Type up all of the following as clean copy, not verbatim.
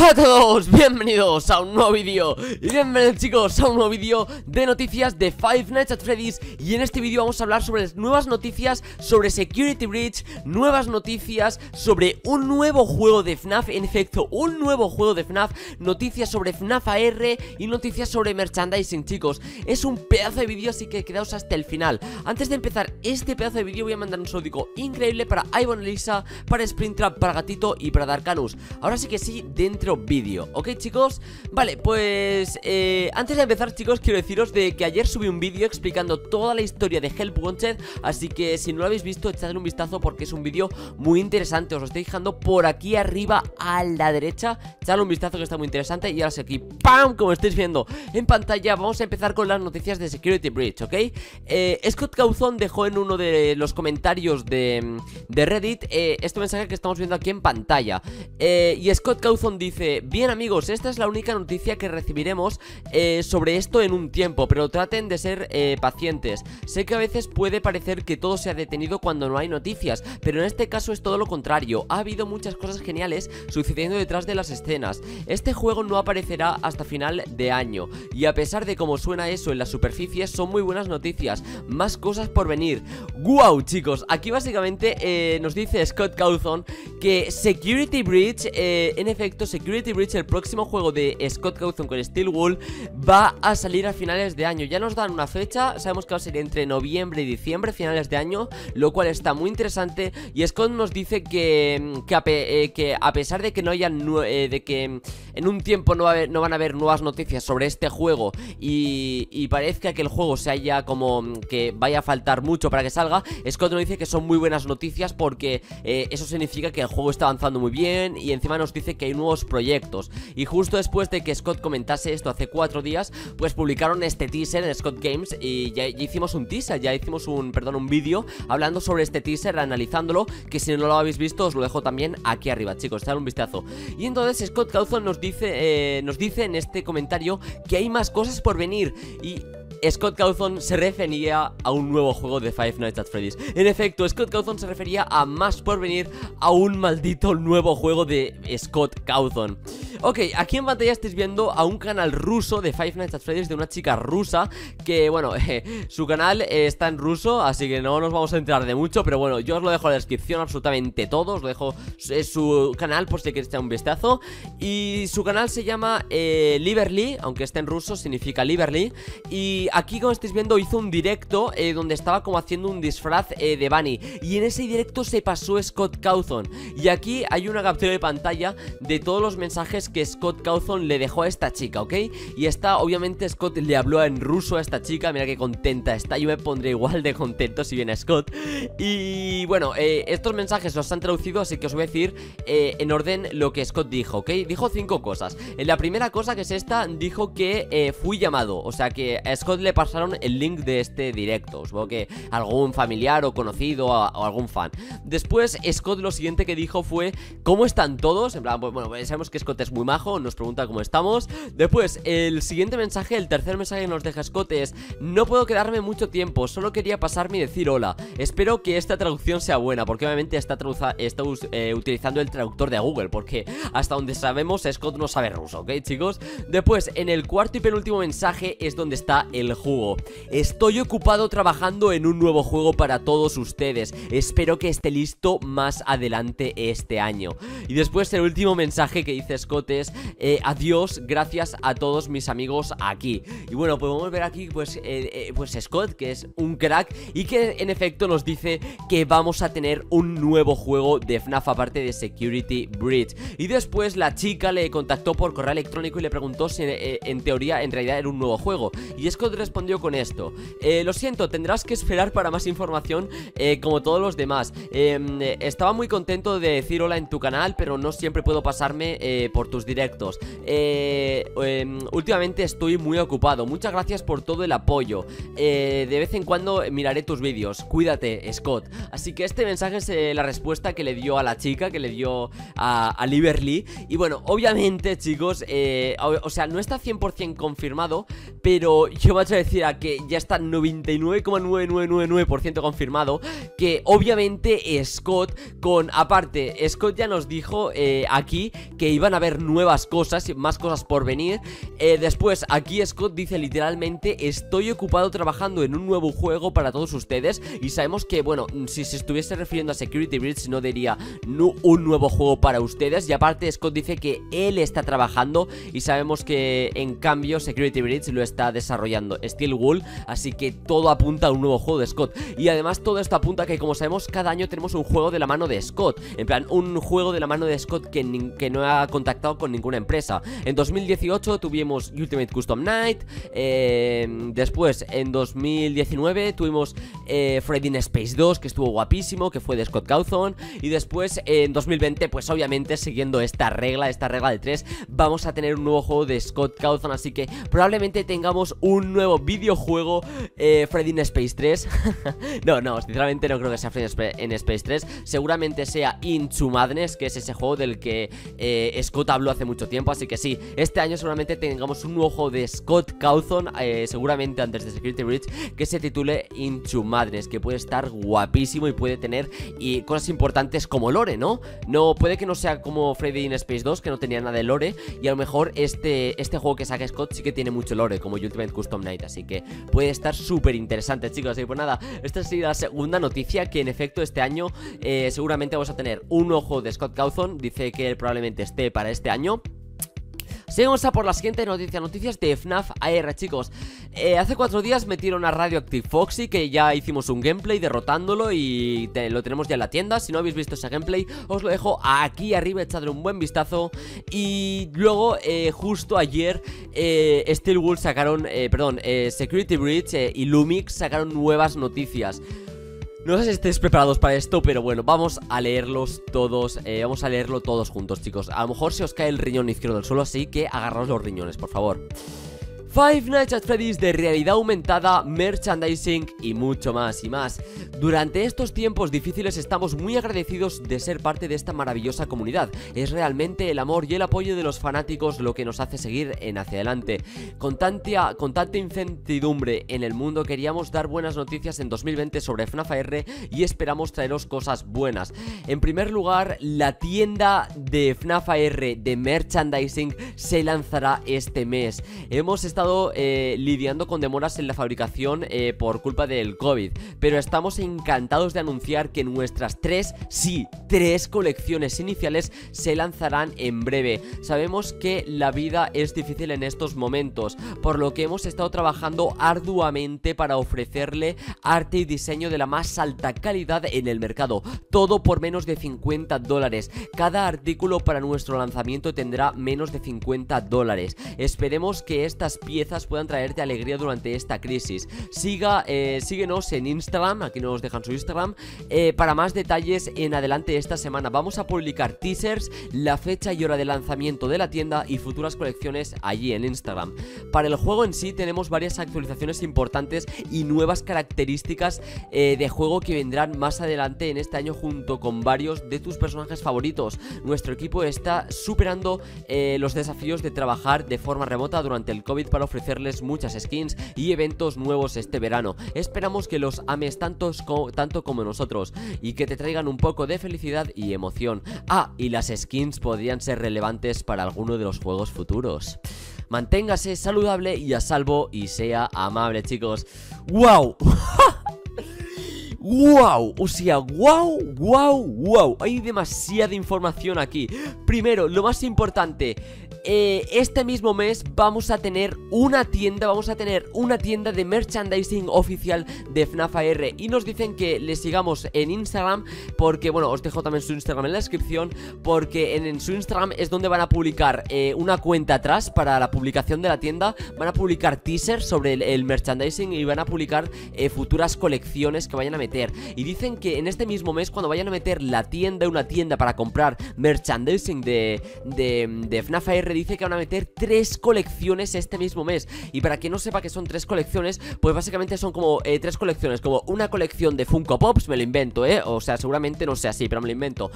Hola a todos, bienvenidos a un nuevo vídeo. Y bienvenidos chicos a un nuevo vídeo de noticias de Five Nights at Freddy's. Y en este vídeo vamos a hablar sobre nuevas noticias sobre Security Breach, nuevas noticias sobre un nuevo juego de FNAF, en efecto, un nuevo juego de FNAF, noticias sobre FNAF AR y noticias sobre merchandising, chicos. Es un pedazo de vídeo, así que quedaos hasta el final. Antes de empezar este pedazo de vídeo voy a mandar un saludo increíble para Ivonne Elisa, para Springtrap, para Gatito y para Darkanus. Ahora sí que sí, dentro vídeo, ¿ok chicos? Vale, pues antes de empezar chicos quiero deciros de que ayer subí un vídeo explicando toda la historia de Help Wanted, así que si no lo habéis visto echadle un vistazo porque es un vídeo muy interesante. Os lo estoy dejando por aquí arriba a la derecha, echadle un vistazo que está muy interesante. Y ahora sí aquí, ¡pam!, como estáis viendo en pantalla, vamos a empezar con las noticias de Security Breach, ¿ok? Scott Cawthon dejó en uno de los comentarios de Reddit este mensaje que estamos viendo aquí en pantalla, y Scott Cawthon dice: bien amigos, esta es la única noticia que recibiremos sobre esto en un tiempo, pero traten de ser pacientes. Sé que a veces puede parecer que todo se ha detenido cuando no hay noticias, pero en este caso es todo lo contrario. Ha habido muchas cosas geniales sucediendo detrás de las escenas. Este juego no aparecerá hasta final de año, y a pesar de cómo suena eso en la superficie, son muy buenas noticias. Más cosas por venir. ¡Wow, chicos! Aquí básicamente nos dice Scott Cawthon que Security Breach, en efecto, Security Breach, el próximo juego de Scott Cawthon con Steel Wool, va a salir a finales de año. Ya nos dan una fecha, sabemos que va a ser entre noviembre y diciembre, finales de año, lo cual está muy interesante. Y Scott nos dice que a pesar de que no haya de que en un tiempo no van a haber nuevas noticias sobre este juego y parezca que el juego se haya como que vaya a faltar mucho para que salga, Scott nos dice que son muy buenas noticias porque eso significa que el juego está avanzando muy bien. Y encima nos dice que hay nuevos proyectos. Y justo después de que Scott comentase esto hace 4 días, pues publicaron este teaser en Scott Games. Y ya hicimos un teaser, un vídeo hablando sobre este teaser, analizándolo, que si no lo habéis visto os lo dejo también aquí arriba, chicos, echad un vistazo. Y entonces Scott Cawthon nos dice en este comentario que hay más cosas por venir, y Scott Cawthon se refería a un nuevo juego de Five Nights at Freddy's. En efecto, Scott Cawthon se refería a más por venir, a un maldito nuevo juego de Scott Cawthon. Ok, aquí en pantalla estáis viendo a un canal ruso de Five Nights at Freddy's, de una chica rusa que, bueno, su canal está en ruso, así que no nos vamos a enterar de mucho, pero bueno, yo os lo dejo en la descripción absolutamente todo, os lo dejo su canal por si queréis echar un vistazo. Y su canal se llama Liverly, aunque está en ruso significa Liverly. Y aquí, como estáis viendo, hizo un directo donde estaba como haciendo un disfraz de Bunny, y en ese directo se pasó Scott Cawthon. Y aquí hay una captura de pantalla de todos los mensajes que Scott Cawthon le dejó a esta chica, ¿ok? Y está, obviamente, Scott le habló en ruso a esta chica. Mira qué contenta está, yo me pondré igual de contento si viene Scott. Y bueno, estos mensajes los han traducido, así que os voy a decir en orden lo que Scott dijo, ¿ok? Dijo 5 cosas. La primera cosa, que es esta, dijo que fui llamado, o sea que a Scott le pasaron el link de este directo, supongo que algún familiar o conocido o algún fan. Después Scott lo siguiente que dijo fue: ¿cómo están todos? En plan, bueno, sabemos que Scott es muy majo, nos pregunta cómo estamos. Después el siguiente mensaje, el tercer mensaje que nos deja Scott es: no puedo quedarme mucho tiempo, solo quería pasarme y decir hola, espero que esta traducción sea buena, porque obviamente está utilizando el traductor de Google, porque hasta donde sabemos Scott no sabe ruso, ¿ok chicos? Después en el cuarto y penúltimo mensaje es donde está el juego: estoy ocupado trabajando en un nuevo juego para todos ustedes, espero que esté listo más adelante este año. Y después el último mensaje que dice Scott es: adiós, gracias a todos mis amigos aquí. Y bueno, podemos ver aquí pues Scott, que es un crack, y que en efecto nos dice que vamos a tener un nuevo juego de FNAF aparte de Security Breach. Y después la chica le contactó por correo electrónico y le preguntó si en teoría, en realidad, era un nuevo juego, y Scott respondió con esto: lo siento, tendrás que esperar para más información, como todos los demás. Estaba muy contento de decir hola en tu canal, pero no siempre puedo pasarme por tus directos. Últimamente estoy muy ocupado, muchas gracias por todo el apoyo, de vez en cuando miraré tus vídeos, cuídate Scott. Así que este mensaje es la respuesta que le dio a la chica, que le dio a Liverly. Y bueno, obviamente chicos, o sea, no está 100% confirmado, pero yo voy a decir a que ya está 99,9999% confirmado que obviamente Scott, aparte Scott ya nos dijo aquí que iban a haber nuevas cosas, más cosas por venir. Después, aquí Scott dice literalmente: estoy ocupado trabajando en un nuevo juego para todos ustedes. Y sabemos que, bueno, si se estuviese refiriendo a Security Breach, no diría no, un nuevo juego para ustedes. Y aparte, Scott dice que él está trabajando, y sabemos que, en cambio, Security Breach lo está desarrollando Steel Wool. Así que todo apunta a un nuevo juego de Scott. Y además, todo esto apunta a que, como sabemos, cada año tenemos un juego de la mano de Scott. En plan, un juego de la mano de Scott que no ha contactado con ninguna empresa. En 2018 tuvimos Ultimate Custom Night. Después, en 2019 tuvimos Freddy in Space 2, que estuvo guapísimo, que fue de Scott Cawthon. Y después, en 2020, pues obviamente siguiendo esta regla de 3, vamos a tener un nuevo juego de Scott Cawthon. Así que probablemente tengamos un nuevo videojuego, Freddy in Space 3. No, sinceramente no creo que sea Freddy in Space 3. Seguramente sea Into Madness, que es ese juego del que Scott habló hace mucho tiempo. Así que sí, este año seguramente tengamos un nuevo juego de Scott Cawthon, seguramente antes de Security Breach, que se titule Into Madness, que puede estar guapísimo y puede tener cosas importantes como lore, ¿no? No, puede que no sea como Freddy in Space 2, que no tenía nada de lore, y a lo mejor este juego que saca Scott sí que tiene mucho lore, como Ultimate Custom Night, así que puede estar súper interesante, chicos. Así que pues nada, esta ha sido la segunda noticia, que en efecto este año seguramente vamos a tener un nuevo juego de Scott Cawthon. Dice que él probablemente esté para este año. Seguimos a por la siguiente noticia, noticias de FNAF AR, chicos. Hace 4 días metieron a Radioactive Foxy, que ya hicimos un gameplay derrotándolo y lo tenemos ya en la tienda. Si no habéis visto ese gameplay, os lo dejo aquí arriba, echadle un buen vistazo. Y luego, justo ayer, Steel Wool sacaron, Security Breach y Illumix sacaron nuevas noticias. No sé si estáis preparados para esto, pero bueno, vamos a leerlos todos, vamos a leerlo todos juntos, chicos. A lo mejor se os cae el riñón izquierdo al suelo, así que agarraos los riñones, por favor. Five Nights at Freddy's de realidad aumentada, merchandising y mucho más y más. Durante estos tiempos difíciles estamos muy agradecidos de ser parte de esta maravillosa comunidad. Es realmente el amor y el apoyo de los fanáticos lo que nos hace seguir hacia adelante. Con tanta incertidumbre en el mundo, queríamos dar buenas noticias en 2020 sobre FNAF AR y esperamos traeros cosas buenas. En primer lugar, la tienda de FNAF AR de merchandising se lanzará este mes. Hemos estado lidiando con demoras en la fabricación por culpa del COVID, pero estamos encantados de anunciar que nuestras tres colecciones iniciales se lanzarán en breve. Sabemos que la vida es difícil en estos momentos, por lo que hemos estado trabajando arduamente para ofrecerle arte y diseño de la más alta calidad en el mercado, todo por menos de $50. Cada artículo para nuestro lanzamiento tendrá menos de $50. Esperemos que estas piezas puedan traerte alegría durante esta crisis. Síguenos en Instagram, aquí nos dejan su Instagram, para más detalles en adelante. Esta semana vamos a publicar teasers, la fecha y hora de lanzamiento de la tienda y futuras colecciones allí en Instagram. Para el juego en sí tenemos varias actualizaciones importantes y nuevas características de juego que vendrán más adelante en este año junto con varios de tus personajes favoritos. Nuestro equipo está superando los desafíos de trabajar de forma remota durante el COVID para ofrecerles muchas skins y eventos nuevos este verano. Esperamos que los ames tanto como nosotros y que te traigan un poco de felicidad y emoción. Ah, y las skins podrían ser relevantes para alguno de los juegos futuros. Manténgase saludable y a salvo y sea amable, chicos. ¡Wow! ¡Wow! O sea, ¡wow! ¡Wow! ¡Wow! Hay demasiada información aquí. Primero, lo más importante, este mismo mes vamos a tener una tienda, de merchandising oficial de FNAF AR. Y nos dicen que les sigamos en Instagram, porque bueno, os dejo también su Instagram en la descripción, porque en su Instagram es donde van a publicar una cuenta atrás para la publicación de la tienda. Van a publicar teasers sobre el merchandising y van a publicar futuras colecciones que vayan a meter. Y dicen que en este mismo mes, cuando vayan a meter la tienda, una tienda para comprar merchandising de FNAF AR, siempre dice que van a meter 3 colecciones este mismo mes. Y para quien no sepa que son 3 colecciones, pues básicamente son como 3 colecciones, como una colección de Funko Pops, me lo invento, o sea, seguramente no sea así, pero me lo invento,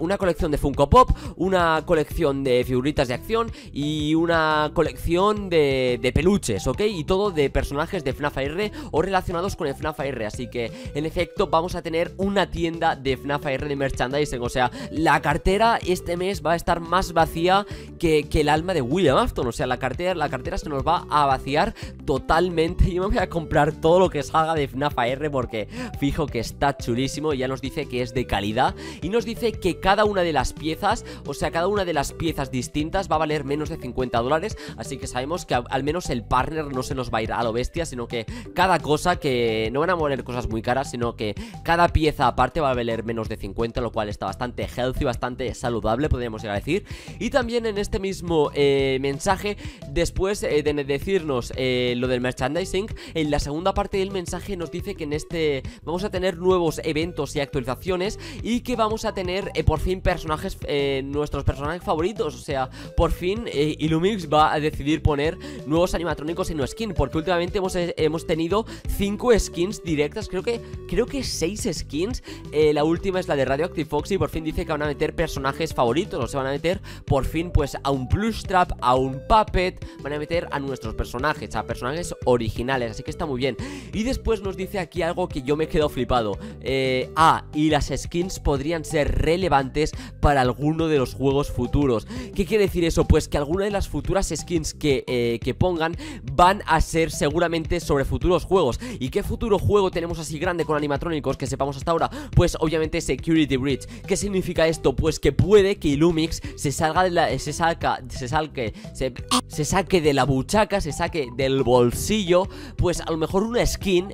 una colección de Funko Pop, una colección de figuritas de acción y una colección de peluches, ¿ok? Y todo de personajes de FNAF AR o relacionados con el FNAF AR, así que en efecto vamos a tener una tienda de FNAF AR de merchandising, o sea, la cartera este mes va a estar más vacía que el alma de William Afton, o sea, la cartera se nos va a vaciar totalmente. Yo me voy a comprar todo lo que salga de FNAF AR porque fijo que está chulísimo. Ya nos dice que es de calidad y nos dice que cada una de las piezas, o sea, cada una de las piezas distintas va a valer menos de $50, así que sabemos que al menos el partner no se nos va a ir a lo bestia, sino que cada cosa, que no van a valer cosas muy caras, sino que cada pieza aparte va a valer menos de 50, lo cual está bastante healthy, bastante saludable, podríamos llegar a decir. Y también en este mismo mensaje, después de decirnos lo del merchandising, en la segunda parte del mensaje nos dice que en este vamos a tener nuevos eventos y actualizaciones y que vamos a tener por fin personajes, nuestros personajes favoritos, o sea, por fin Illumix va a decidir poner nuevos animatrónicos en un skin, porque últimamente hemos tenido 5 skins directas, creo que 6 skins, la última es la de Radioactive Foxy, y por fin dice que van a meter personajes favoritos, o sea, van a meter por fin pues a un Plungtrap, a un Puppet, van a meter a nuestros personajes, a personajes originales, así que está muy bien. Y después nos dice aquí algo que yo me he quedado flipado, y las skins podrían ser relevantes para alguno de los juegos futuros. ¿Qué quiere decir eso? Pues que alguna de las futuras skins que pongan van a ser seguramente sobre futuros juegos. ¿Y qué futuro juego tenemos así grande con animatrónicos que sepamos hasta ahora? Pues obviamente Security Breach. ¿Qué significa esto? Pues que puede que Illumix se saque de la buchaca, se saque del bolsillo, pues a lo mejor una skin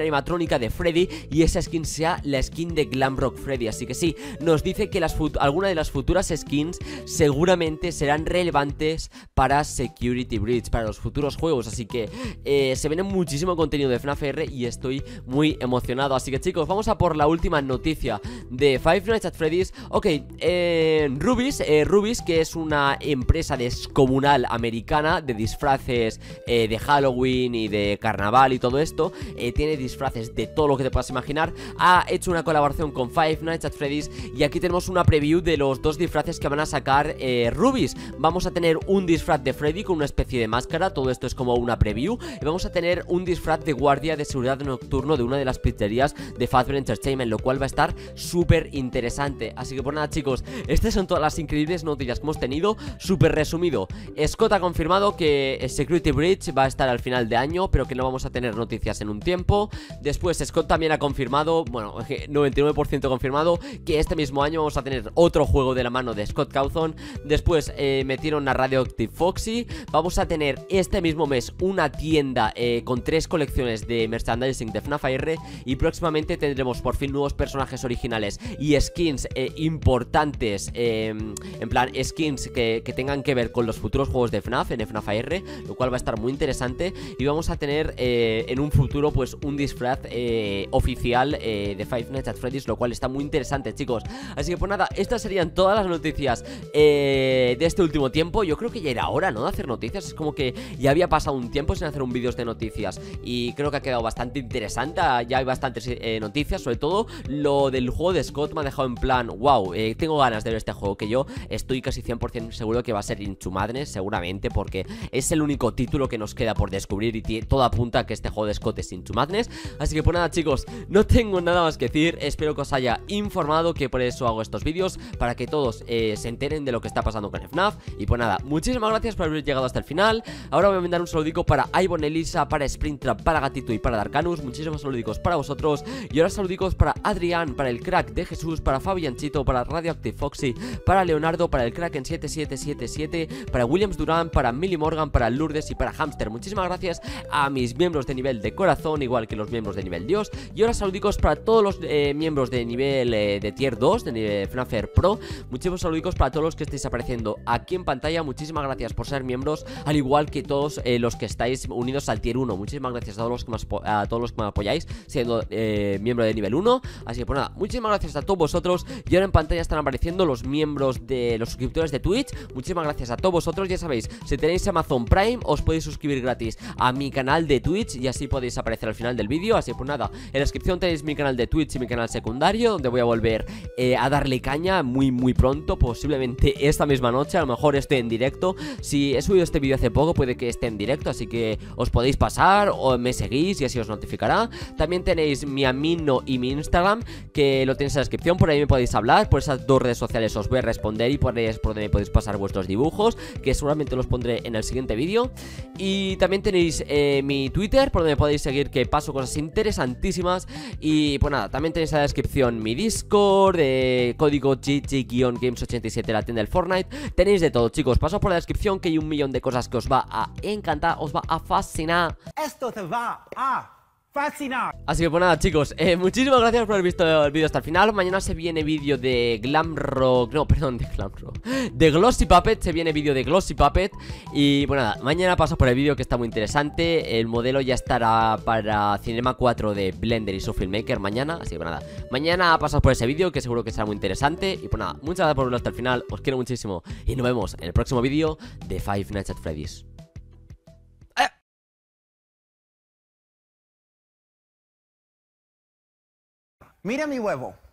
animatrónica de Freddy, y esa skin sea la skin de Glamrock Freddy. Así que sí, nos dice que alguna de las futuras skins seguramente serán relevantes para Security Breach, para los futuros juegos, así que se viene muchísimo contenido de FNAF AR y estoy muy emocionado. Así que chicos, vamos a por la última noticia de Five Nights at Freddy's. Ok, Rubies, que es una empresa descomunal americana de disfraces de Halloween y de carnaval y todo esto, tiene disfraces de todo lo que te puedas imaginar, ha hecho una colaboración con Five Nights at Freddy's y aquí tenemos una preview de los dos disfraces que van a sacar Rubies. Vamos a tener un disfraz de Freddy con una especie de máscara, todo esto es como una preview, y vamos a tener un disfraz de guardia de seguridad nocturno de una de las pizzerías de Fazbear Entertainment, lo cual va a estar súper interesante. Así que por nada chicos, estas son todas las increíbles noticias que hemos tenido, súper resumido. Scott ha confirmado que Security Breach va a estar al final de año, pero que no vamos a tener noticias en un tiempo. Después Scott también ha confirmado, bueno, 99% confirmado, que este mismo año vamos a tener otro juego de la mano de Scott Cawthon. Después metieron a Radioactive Foxy. Vamos a tener este mismo mes una tienda con 3 colecciones de merchandising de FNAF AR, y próximamente tendremos por fin nuevos personajes originales y skins importantes, en plan skins que tengan que ver con los futuros juegos de FNAF en FNAF AR, lo cual va a estar muy interesante. Y vamos a tener en un futuro pues un disfraz oficial de Five Nights at Freddy's, lo cual está muy interesante chicos. Así que pues nada, estas serían todas las noticias de este último tiempo. Yo creo que ya era hora, ¿no?, de hacer noticias. Es como que ya había pasado un tiempo sin hacer un vídeos de noticias y creo que ha quedado bastante interesante. Ya hay bastantes noticias, sobre todo lo del juego de Scott me ha dejado en plan, wow, tengo ganas de ver este juego, que yo estoy casi 100% seguro que va a ser Into Madness, seguramente, porque es el único título que nos queda por descubrir y todo apunta a que este juego de Scott es Into Madness. Así que pues nada chicos, no tengo nada más que decir, espero que os haya informado, que por eso hago estos vídeos, para que todos se enteren de lo que está pasando con FNAF. Y pues nada, muchísimas gracias por haber llegado hasta el final. Ahora voy a mandar un saludico para Ivonne, Elisa, para Springtrap, para Gatito y para Darkanus, muchísimos saludicos para vosotros. Y ahora saludicos para Adrián, para el crack de Jesús, para Fabianchito, para Radioactive Foxy, para Leonardo, para el crack en 7777, para Williams Durán, para Millie Morgan, para Lourdes y para Hamster. Muchísimas gracias a mis miembros de nivel de corazón, igual que los miembros de nivel Dios. Y ahora saludicos para todos los miembros de nivel de tier 2, de nivel FNAF AR Pro. Muchísimos saludicos para todos los que estáis apareciendo aquí en pantalla, muchísimas gracias por ser miembros, al igual que todos los que estáis unidos al tier 1, muchísimas gracias a todos los que me apoyáis siendo miembro de nivel 1, así que pues nada, muchísimas gracias a todos vosotros. Y ahora en pantalla están apareciendo los miembros de los suscriptores de Twitch, muchísimas muchísimas gracias a todos vosotros. Ya sabéis, si tenéis Amazon Prime os podéis suscribir gratis a mi canal de Twitch y así podéis aparecer al final del vídeo. Así pues nada, en la descripción tenéis mi canal de Twitch y mi canal secundario, donde voy a volver a darle caña muy pronto, posiblemente esta misma noche, a lo mejor esté en directo. Si he subido este vídeo hace poco, puede que esté en directo, así que os podéis pasar o me seguís y así os notificará. También tenéis mi Amino y mi Instagram, que lo tenéis en la descripción, por ahí me podéis hablar, por esas dos redes sociales os voy a responder y por ahí es por donde me podéis pasar vuestros dibujos, que seguramente los pondré en el siguiente vídeo. Y también tenéis mi Twitter, por donde me podéis seguir, que paso cosas interesantísimas. Y pues nada, también tenéis en la descripción mi Discord, código GG Games 87, la tienda del Fortnite. Tenéis de todo, chicos, paso por la descripción, que hay un millón de cosas que os va a encantar, os va a fascinar. Esto te va a... Así que pues nada, chicos, muchísimas gracias por haber visto el vídeo hasta el final. Mañana se viene vídeo de Glamrock, no, perdón, de Glamrock, de Glossy Puppet, se viene vídeo de Glossy Puppet. Y bueno, nada, mañana paso por el vídeo, que está muy interesante. El modelo ya estará para Cinema 4 de Blender y su Filmmaker mañana. Así que pues nada, mañana pasad por ese vídeo, que seguro que será muy interesante. Y pues nada, muchas gracias por verlo hasta el final, os quiero muchísimo y nos vemos en el próximo vídeo de Five Nights at Freddy's. Mira mi huevo.